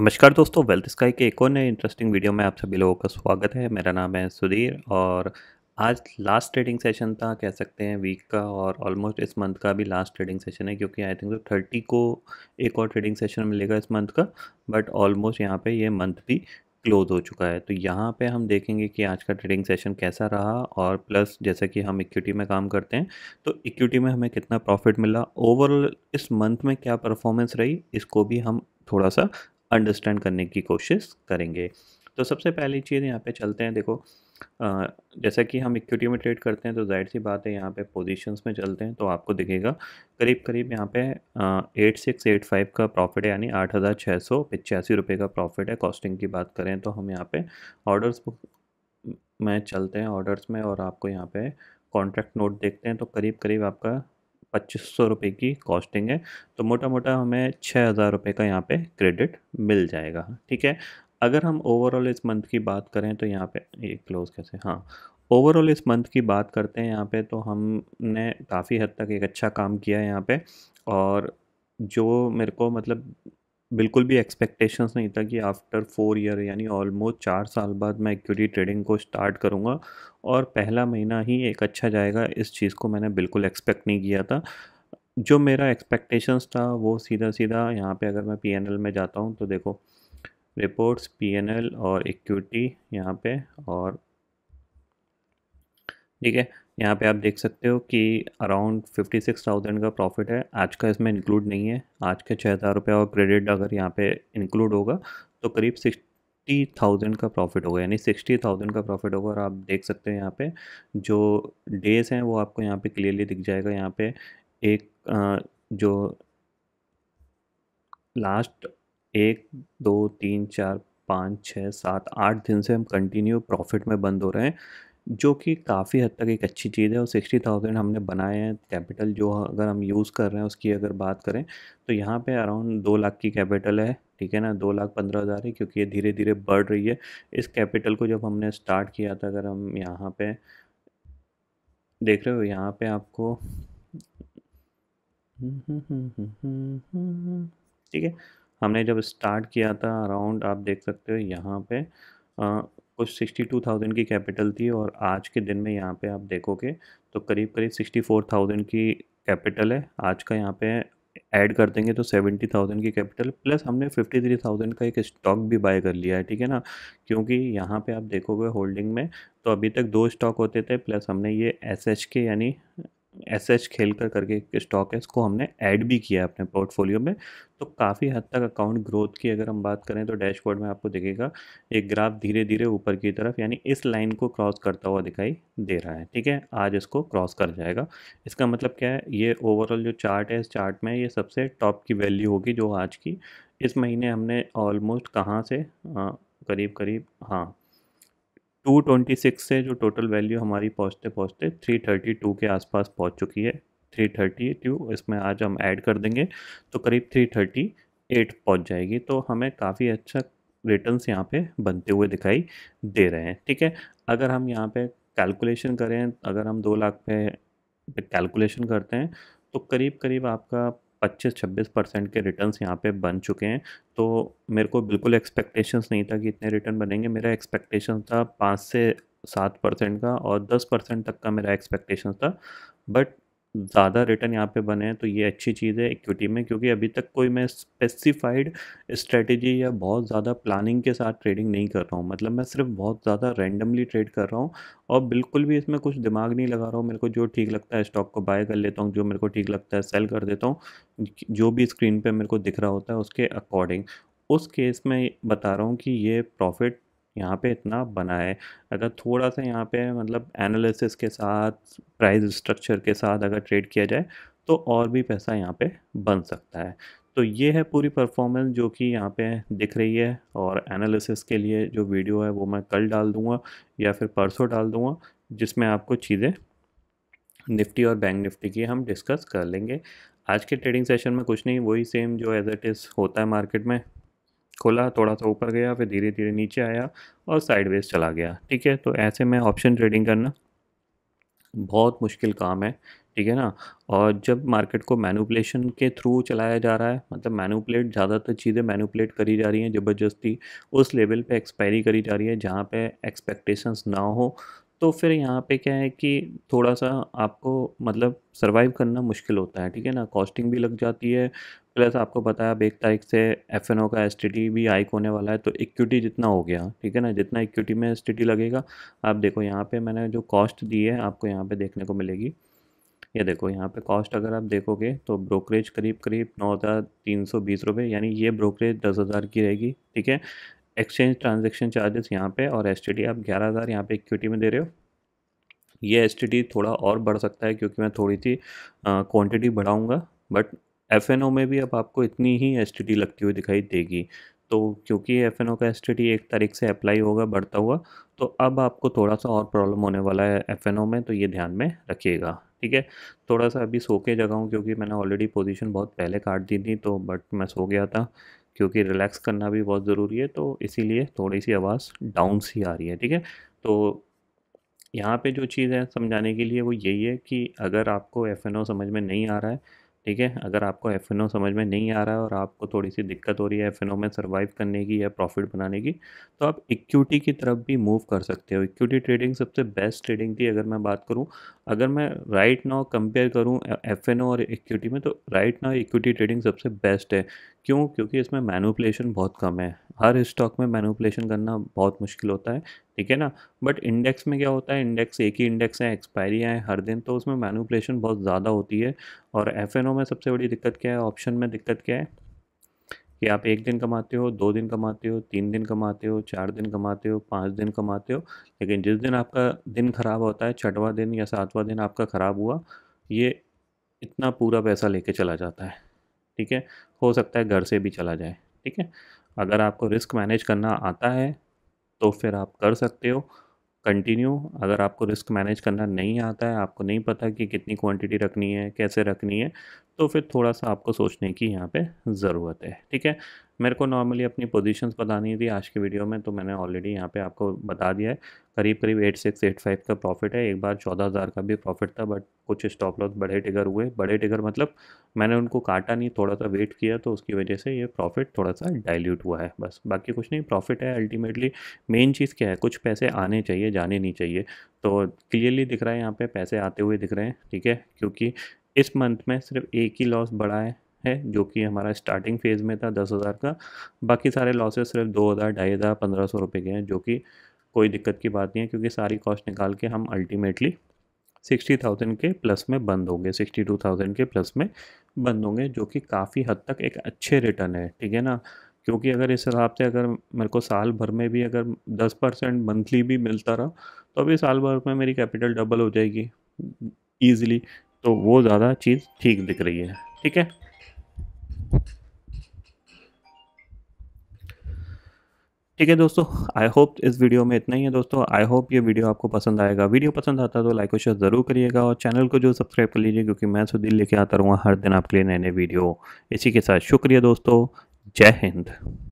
नमस्कार दोस्तों, wealth sky के एक और नए इंटरेस्टिंग वीडियो में आप सभी लोगों का स्वागत है। मेरा नाम है सुधीर और आज लास्ट ट्रेडिंग सेशन था, कह सकते हैं वीक का, और ऑलमोस्ट इस मंथ का भी लास्ट ट्रेडिंग सेशन है, क्योंकि आई थिंक 30 को एक और ट्रेडिंग सेशन मिलेगा इस मंथ का। बट ऑलमोस्ट यहाँ पे ये मंथ भी क्लोज हो चुका है, तो यहाँ पे हम देखेंगे कि आज का ट्रेडिंग सेशन कैसा रहा, और प्लस जैसे कि हम इक्विटी में काम करते हैं तो इक्विटी में हमें कितना प्रॉफिट मिला, ओवरऑल इस मंथ में क्या परफॉर्मेंस रही, इसको भी हम थोड़ा सा अंडरस्टैंड करने की कोशिश करेंगे। तो सबसे पहली चीज़ यहाँ पे चलते हैं, देखो जैसा कि हम इक्विटी में ट्रेड करते हैं तो जाहिर सी बात है यहाँ पे पोजीशंस में चलते हैं तो आपको दिखेगा करीब करीब यहाँ पे 8685 का प्रॉफिट है, यानी 8,685 रुपये का प्रॉफिट है। कॉस्टिंग की बात करें तो हम यहाँ पे ऑर्डर्स में चलते हैं, ऑर्डर्स में, और आपको यहाँ पे कॉन्ट्रैक्ट नोट देखते हैं तो करीब करीब आपका 2500 रुपये की कॉस्टिंग है, तो मोटा मोटा हमें 6,000 रुपये का यहाँ पे क्रेडिट मिल जाएगा। ठीक है, अगर हम ओवरऑल इस मंथ की बात करें तो यहाँ पे ये क्लोज कैसे, हाँ ओवरऑल इस मंथ की बात करते हैं यहाँ पे, तो हमने काफ़ी हद तक एक अच्छा काम किया है यहाँ पे, और जो मेरे को मतलब बिल्कुल भी एक्सपेक्टेशंस नहीं था कि आफ्टर 4 ईयर यानी ऑलमोस्ट 4 साल बाद मैं इक्विटी ट्रेडिंग को स्टार्ट करूँगा और पहला महीना ही एक अच्छा जाएगा, इस चीज़ को मैंने बिल्कुल एक्सपेक्ट नहीं किया था। जो मेरा एक्सपेक्टेशंस था वो सीधा सीधा यहाँ पे, अगर मैं पीएनएल में जाता हूँ तो देखो रिपोर्ट्स, पीएनएल और इक्विटी यहाँ पे, और ठीक है यहाँ पे आप देख सकते हो कि अराउंड 56,000 का प्रॉफिट है। आज का इसमें इंक्लूड नहीं है, आज के 6,000 रुपये और क्रेडिट अगर यहाँ पे इंक्लूड होगा तो करीब 60,000 का प्रॉफिट होगा, यानी 60,000 का प्रॉफिट होगा। और आप देख सकते हो यहाँ पे जो डेज़ हैं वो आपको यहाँ पे क्लियरली दिख जाएगा, यहाँ पे एक जो लास्ट 1 2 3 4 5 6 7 8 दिन से हम कंटिन्यू प्रॉफिट में बंद हो रहे हैं, जो कि काफ़ी हद तक एक अच्छी चीज़ है। और 60,000 हमने बनाए हैं, कैपिटल जो अगर हम यूज़ कर रहे हैं उसकी अगर बात करें तो यहाँ पे अराउंड 2 लाख की कैपिटल है, ठीक है ना, 2,15,000 है, क्योंकि ये धीरे धीरे बढ़ रही है। इस कैपिटल को जब हमने स्टार्ट किया था, अगर हम यहाँ पे देख रहे हो, यहाँ पे आपको ठीक है, हमने जब स्टार्ट किया था अराउंड आप देख सकते हो यहाँ पे कुछ 62,000 की कैपिटल थी, और आज के दिन में यहाँ पे आप देखोगे तो करीब करीब 64,000 की कैपिटल है। आज का यहाँ पे ऐड कर देंगे तो 70,000 की कैपिटल, प्लस हमने 53,000 का एक स्टॉक भी बाय कर लिया है, ठीक है ना, क्योंकि यहाँ पे आप देखोगे होल्डिंग में तो अभी तक 2 स्टॉक होते थे, प्लस हमने ये SHK यानी SH खेलकर करके एक स्टॉक है, इसको हमने ऐड भी किया है अपने पोर्टफोलियो में। तो काफ़ी हद तक अकाउंट ग्रोथ की अगर हम बात करें तो डैशबोर्ड में आपको दिखेगा एक ग्राफ धीरे धीरे ऊपर की तरफ, यानी इस लाइन को क्रॉस करता हुआ दिखाई दे रहा है, ठीक है, आज इसको क्रॉस कर जाएगा। इसका मतलब क्या है, ये ओवरऑल जो चार्ट है, इस चार्ट में ये सबसे टॉप की वैल्यू होगी जो आज की इस महीने हमने ऑलमोस्ट कहाँ से करीब करीब, हाँ 226 से जो टोटल वैल्यू हमारी पहुँचते पहुँचते 332 के आसपास पहुँच चुकी है। 332 इसमें आज हम ऐड कर देंगे तो करीब 338 पहुँच जाएगी, तो हमें काफ़ी अच्छा रिटर्न्स यहाँ पे बनते हुए दिखाई दे रहे हैं। ठीक है, अगर हम यहाँ पे कैलकुलेशन करें, अगर हम 2 लाख पे कैलकुलेशन करते हैं तो करीब करीब आपका 25-26% के रिटर्न्स यहाँ पे बन चुके हैं। तो मेरे को बिल्कुल एक्सपेक्टेशंस नहीं था कि इतने रिटर्न बनेंगे, मेरा एक्सपेक्टेशन था 5 से 7% का और 10% तक का मेरा एक्सपेक्टेशन था, बट ज़्यादा रिटर्न यहाँ पे बने हैं तो ये अच्छी चीज़ है इक्विटी में, क्योंकि अभी तक कोई मैं स्पेसिफाइड स्ट्रेटेजी या बहुत ज़्यादा प्लानिंग के साथ ट्रेडिंग नहीं कर रहा हूँ, मतलब मैं सिर्फ बहुत ज़्यादा रैंडमली ट्रेड कर रहा हूँ और बिल्कुल भी इसमें कुछ दिमाग नहीं लगा रहा हूँ। मेरे को जो ठीक लगता है स्टॉक को बाय कर लेता हूँ, जो मेरे को ठीक लगता है सेल कर देता हूँ, जो भी स्क्रीन पर मेरे को दिख रहा होता है उसके अकॉर्डिंग। उस केस में बता रहा हूँ कि ये प्रॉफिट यहाँ पे इतना बना है। अगर थोड़ा सा यहाँ पे मतलब एनालिसिस के साथ, प्राइस स्ट्रक्चर के साथ अगर ट्रेड किया जाए तो और भी पैसा यहाँ पे बन सकता है। तो ये है पूरी परफॉर्मेंस जो कि यहाँ पे दिख रही है, और एनालिसिस के लिए जो वीडियो है वो मैं कल डाल दूँगा या फिर परसों डाल दूँगा, जिसमें आपको चीज़ें निफ्टी और बैंक निफ्टी की हम डिस्कस कर लेंगे। आज के ट्रेडिंग सेशन में कुछ नहीं, वही सेम जो एज इट इज़ होता है, मार्केट में खोला, थोड़ा सा ऊपर गया, फिर धीरे धीरे नीचे आया और साइडवेज चला गया। ठीक है, तो ऐसे में ऑप्शन ट्रेडिंग करना बहुत मुश्किल काम है, ठीक है ना। और जब मार्केट को मैनिपुलेशन के थ्रू चलाया जा रहा है, मतलब मैनिपुलेट, ज़्यादातर चीज़ें मैनिपुलेट करी जा रही हैं ज़बरदस्ती, उस लेवल पे एक्सपायरी करी जा रही है जहाँ पे एक्सपेक्टेशंस ना हो, तो फिर यहाँ पे क्या है कि थोड़ा सा आपको मतलब सर्वाइव करना मुश्किल होता है, ठीक है ना। कॉस्टिंग भी लग जाती है, प्लस आपको पता है अब 1 तारीख से FNO का STT भी हाइक होने वाला है, तो इक्विटी जितना हो गया, ठीक है ना, जितना इक्विटी में STT लगेगा, आप देखो यहाँ पे मैंने जो कॉस्ट दी है आपको यहाँ पे देखने को मिलेगी। ये देखो यहाँ पे कॉस्ट अगर आप देखोगे तो ब्रोकरेज करीब करीब 9,320 रुपये, यानी ये ब्रोकरेज 10,000 की रहेगी, ठीक है। एक्सचेंज ट्रांजेक्शन चार्जेस यहाँ पे, और STT आप 11,000 यहाँ पे इक्विटी में दे रहे हो। ये STT थोड़ा और बढ़ सकता है क्योंकि मैं थोड़ी सी क्वान्टिटी बढ़ाऊँगा, बट FNO में भी अब आपको इतनी ही STT लगती हुई दिखाई देगी। तो क्योंकि FNO का STT 1 तारीख से अप्लाई होगा बढ़ता हुआ, तो अब आपको थोड़ा सा और प्रॉब्लम होने वाला है FNO में, तो ये ध्यान में रखिएगा, ठीक है। थोड़ा सा अभी सो के जगाऊँ क्योंकि मैंने ऑलरेडी पोजीशन बहुत पहले काट दी थी, तो बट मैं सो गया था क्योंकि रिलैक्स करना भी बहुत ज़रूरी है, तो इसीलिए थोड़ी सी आवाज़ डाउन सी आ रही है, ठीक है। तो यहाँ पर जो चीज़ है समझाने के लिए वो यही है कि अगर आपको FNO समझ में नहीं आ रहा है, ठीक है, अगर आपको FNO समझ में नहीं आ रहा है और आपको थोड़ी सी दिक्कत हो रही है FNO में सर्वाइव करने की या प्रॉफिट बनाने की, तो आप इक्विटी की तरफ भी मूव कर सकते हो। इक्विटी ट्रेडिंग सबसे बेस्ट ट्रेडिंग थी अगर मैं बात करूं, अगर मैं राइट नाउ कंपेयर करूं FNO और इक्विटी में, तो राइट नाउ इक्विटी ट्रेडिंग सबसे बेस्ट है। क्यों? क्योंकि इसमें मैनिपुलेशन बहुत कम है, हर स्टॉक में मैनिपुलेशन करना बहुत मुश्किल होता है, ठीक है ना। बट इंडेक्स में क्या होता है, इंडेक्स एक ही इंडेक्स है, एक्सपायरियाँ हैं हर दिन, तो उसमें मैनिपुलेशन बहुत ज़्यादा होती है। और FNO में सबसे बड़ी दिक्कत क्या है, ऑप्शन में दिक्कत क्या है कि आप 1 दिन कमाते हो, 2 दिन कमाते हो, 3 दिन कमाते हो, 4 दिन कमाते हो, 5 दिन कमाते हो, लेकिन जिस दिन आपका दिन ख़राब होता है, 6वां दिन या 7वां दिन आपका ख़राब हुआ, ये इतना पूरा पैसा लेके चला जाता है, ठीक है। हो सकता है घर से भी चला जाए, ठीक है। अगर आपको रिस्क मैनेज करना आता है तो फिर आप कर सकते हो कंटिन्यू, अगर आपको रिस्क मैनेज करना नहीं आता है, आपको नहीं पता कि कितनी क्वांटिटी रखनी है, कैसे रखनी है, तो फिर थोड़ा सा आपको सोचने की यहाँ पे ज़रूरत है, ठीक है। मेरे को नॉर्मली अपनी पोजीशंस बतानी थी आज की वीडियो में, तो मैंने ऑलरेडी यहाँ पे आपको बता दिया है। करीब करीब 8685 का प्रॉफिट है, एक बार 14,000 का भी प्रॉफिट था, बट कुछ स्टॉप लॉस बड़े टिगर हुए, बड़े टिगर मतलब मैंने उनको काटा नहीं, थोड़ा सा वेट किया, तो उसकी वजह से ये प्रॉफिट थोड़ा सा डाइल्यूट हुआ है, बस, बाकी कुछ नहीं। प्रॉफिट है अल्टीमेटली, मेन चीज़ क्या है, कुछ पैसे आने चाहिए, जाने नहीं चाहिए। तो क्लियरली दिख रहा है यहाँ पर पैसे आते हुए दिख रहे हैं, ठीक है, क्योंकि इस मंथ में सिर्फ एक ही लॉस बढ़ा है जो कि हमारा स्टार्टिंग फेज़ में था 10,000 का, बाकी सारे लॉसेस सिर्फ 2,000, 2,500, 1,500 रुपये के हैं, जो कि कोई दिक्कत की बात नहीं है क्योंकि सारी कॉस्ट निकाल के हम अल्टीमेटली 60,000 के प्लस में बंद होंगे, 62,000 के प्लस में बंद होंगे, जो कि काफ़ी हद तक एक अच्छे रिटर्न है, ठीक है ना। क्योंकि अगर इस हिसाब से अगर मेरे को साल भर में भी अगर 10% मंथली भी मिलता रहा, तो अभी साल भर में मेरी कैपिटल डबल हो जाएगी ईजिली, तो वो ज़्यादा चीज़ ठीक दिख रही है, ठीक है। ठीक है दोस्तों, आई होप इस वीडियो में इतना ही है दोस्तों, आई होप ये वीडियो आपको पसंद आएगा। वीडियो पसंद आता है तो लाइक और शेयर ज़रूर करिएगा, और चैनल को जो सब्सक्राइब कर लीजिए क्योंकि मैं सुधीर लेके आता रहूँगा हर दिन आपके लिए नए नए वीडियो। इसी के साथ शुक्रिया दोस्तों, जय हिंद।